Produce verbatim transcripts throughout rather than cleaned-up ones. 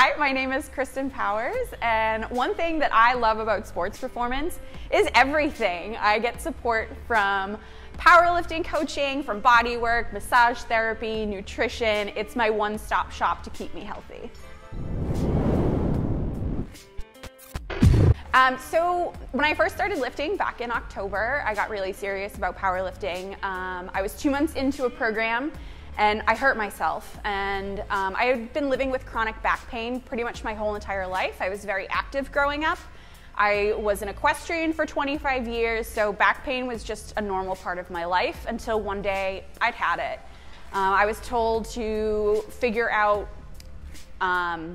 Hi, my name is Kristen Powers, and one thing that I love about sports performance is everything. I get support from powerlifting coaching, from body work, massage therapy, nutrition. It's my one-stop shop to keep me healthy. Um, so when I first started lifting back in October, I got really serious about powerlifting. Um, I was two months into a program and I hurt myself, and um, I had been living with chronic back pain pretty much my whole entire life. I was very active growing up. I was an equestrian for twenty-five years, so back pain was just a normal part of my life until one day I'd had it. Uh, I was told to figure out um,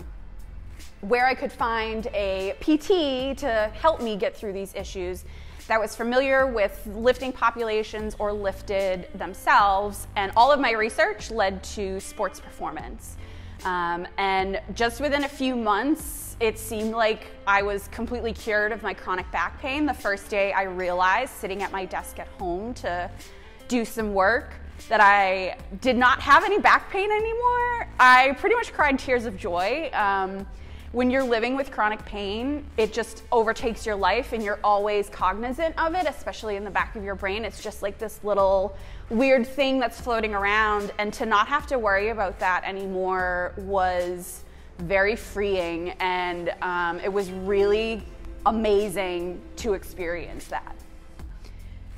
where I could find a P T to help me get through these issues that was familiar with lifting populations or lifted themselves, and all of my research led to sports performance. Um, and just within a few months, it seemed like I was completely cured of my chronic back pain. The first day I realized, sitting at my desk at home to do some work, that I did not have any back pain anymore. I pretty much cried tears of joy. Um, When you're living with chronic pain, it just overtakes your life and you're always cognizant of it, especially in the back of your brain. It's just like this little weird thing that's floating around, and to not have to worry about that anymore was very freeing, and um, it was really amazing to experience that.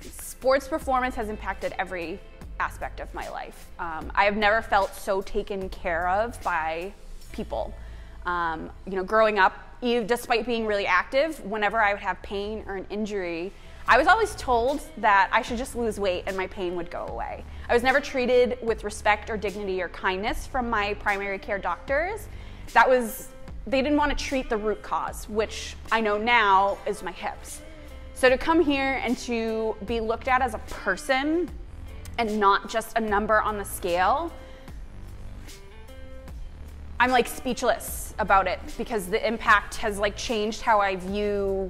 Sports performance has impacted every aspect of my life. Um, I have never felt so taken care of by people. Um, you know, growing up, even despite being really active, whenever I would have pain or an injury, I was always told that I should just lose weight and my pain would go away. I was never treated with respect or dignity or kindness from my primary care doctors. That was, they didn't want to treat the root cause, which I know now is my hips. So to come here and to be looked at as a person and not just a number on the scale, I'm like speechless about it, because the impact has like changed how I view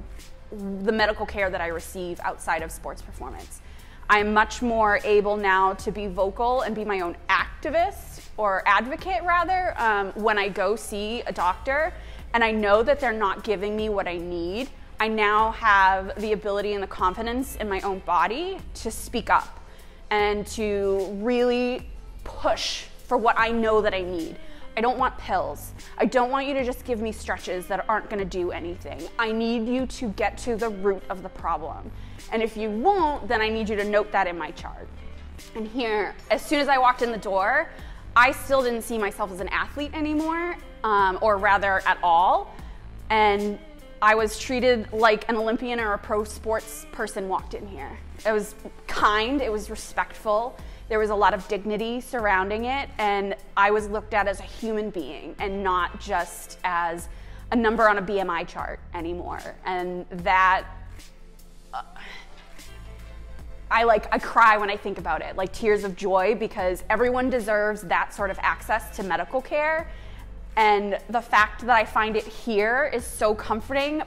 the medical care that I receive outside of sports performance. I'm much more able now to be vocal and be my own activist, or advocate rather, um, when I go see a doctor and I know that they're not giving me what I need. I now have the ability and the confidence in my own body to speak up and to really push for what I know that I need. I don't want pills. I don't want you to just give me stretches that aren't gonna do anything. I need you to get to the root of the problem. And if you won't, then I need you to note that in my chart. And here, as soon as I walked in the door, I still didn't see myself as an athlete anymore, um, or rather at all. And I was treated like an Olympian or a pro sports person walked in here. It was kind, it was respectful. There was a lot of dignity surrounding it, and I was looked at as a human being and not just as a number on a B M I chart anymore. And that, uh, I like, I cry when I think about it, like tears of joy, because everyone deserves that sort of access to medical care. And the fact that I find it here is so comforting,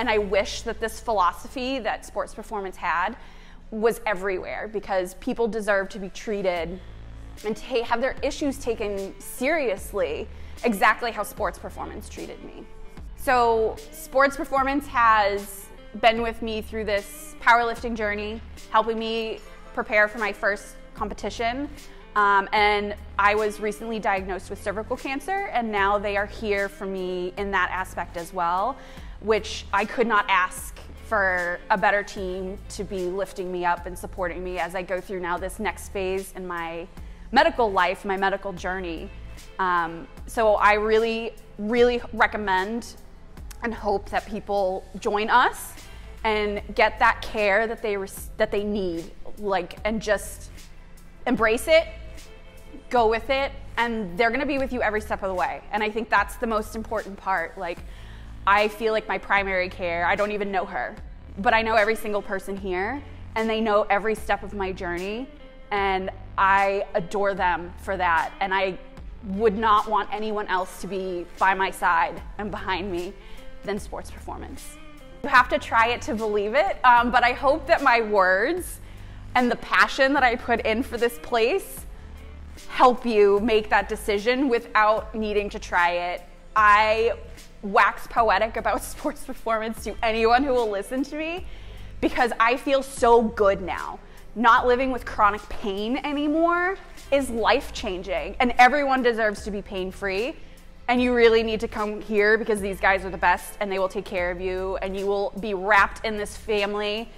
and I wish that this philosophy that sports performance had was everywhere, because people deserve to be treated and ta have their issues taken seriously, exactly how sports performance treated me. So sports performance has been with me through this powerlifting journey, helping me prepare for my first competition. Um, and I was recently diagnosed with cervical cancer, and now they are here for me in that aspect as well, which I could not ask for a better team to be lifting me up and supporting me as I go through now this next phase in my medical life, my medical journey. Um, so I really, really recommend and hope that people join us and get that care that they, that they need, like, and just embrace it, go with it, and they're gonna be with you every step of the way. And I think that's the most important part. Like, I feel like my primary care, I don't even know her, but I know every single person here, and they know every step of my journey, and I adore them for that. And I would not want anyone else to be by my side and behind me than sports performance. You have to try it to believe it, um, but I hope that my words and the passion that I put in for this place help you make that decision without needing to try it I wax poetic about sports performance to anyone who will listen to me, because I feel so good now. Not living with chronic pain anymore is life-changing, and everyone deserves to be pain-free. And you really need to come here, because these guys are the best and they will take care of you, and you will be wrapped in this family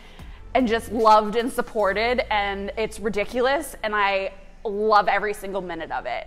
and just loved and supported, and it's ridiculous, and I love every single minute of it.